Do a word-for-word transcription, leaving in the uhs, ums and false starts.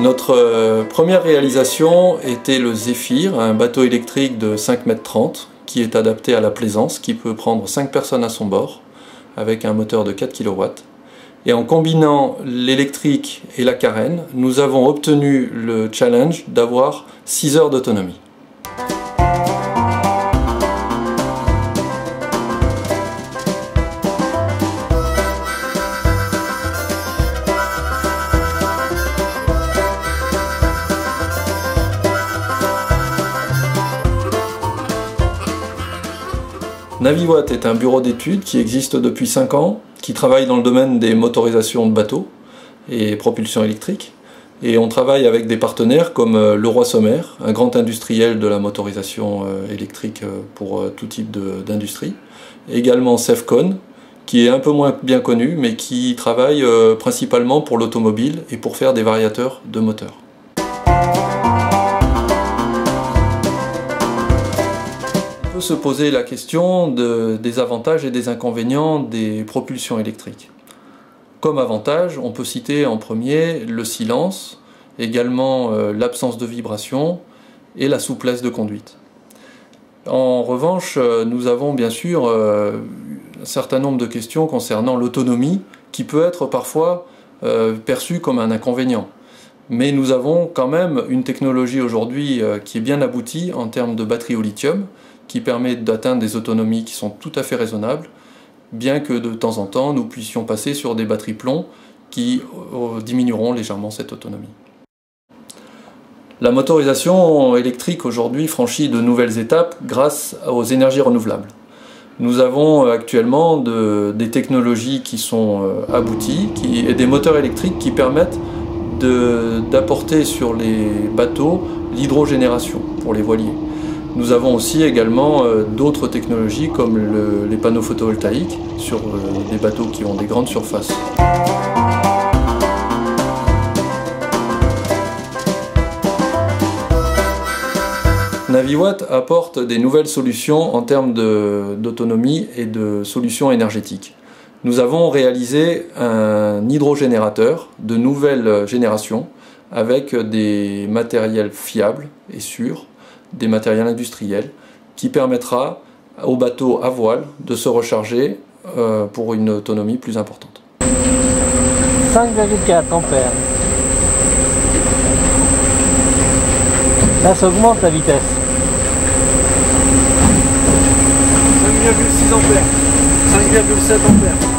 Notre première réalisation était le Zephyr, un bateau électrique de cinq mètres trente qui est adapté à la plaisance, qui peut prendre cinq personnes à son bord avec un moteur de quatre kilowatts. Et en combinant l'électrique et la carène, nous avons obtenu le challenge d'avoir six heures d'autonomie. NaviWatt est un bureau d'études qui existe depuis cinq ans, qui travaille dans le domaine des motorisations de bateaux et propulsion électrique. Et on travaille avec des partenaires comme Leroy Sommer, un grand industriel de la motorisation électrique pour tout type d'industrie. Également Sefcon, qui est un peu moins bien connu, mais qui travaille principalement pour l'automobile et pour faire des variateurs de moteurs. Se poser la question de, des avantages et des inconvénients des propulsions électriques. Comme avantage, on peut citer en premier le silence, également euh, l'absence de vibration et la souplesse de conduite. En revanche, euh, nous avons bien sûr euh, un certain nombre de questions concernant l'autonomie qui peut être parfois euh, perçue comme un inconvénient. Mais nous avons quand même une technologie aujourd'hui euh, qui est bien aboutie en termes de batterie au lithium, qui permet d'atteindre des autonomies qui sont tout à fait raisonnables, bien que de temps en temps nous puissions passer sur des batteries plomb qui diminueront légèrement cette autonomie. La motorisation électrique aujourd'hui franchit de nouvelles étapes grâce aux énergies renouvelables. Nous avons actuellement de, des technologies qui sont abouties qui, et des moteurs électriques qui permettent d'apporter sur les bateaux l'hydrogénération pour les voiliers. Nous avons aussi également d'autres technologies comme le, les panneaux photovoltaïques sur des bateaux qui ont des grandes surfaces. NaviWatt apporte des nouvelles solutions en termes d'autonomie et de solutions énergétiques. Nous avons réalisé un hydrogénérateur de nouvelle génération avec des matériels fiables et sûrs, des matériels industriels, qui permettra aux bateaux à voile de se recharger euh, pour une autonomie plus importante. cinq virgule quatre ampères. Là, ça augmente la vitesse. cinq virgule six ampères. cinq virgule sept ampères.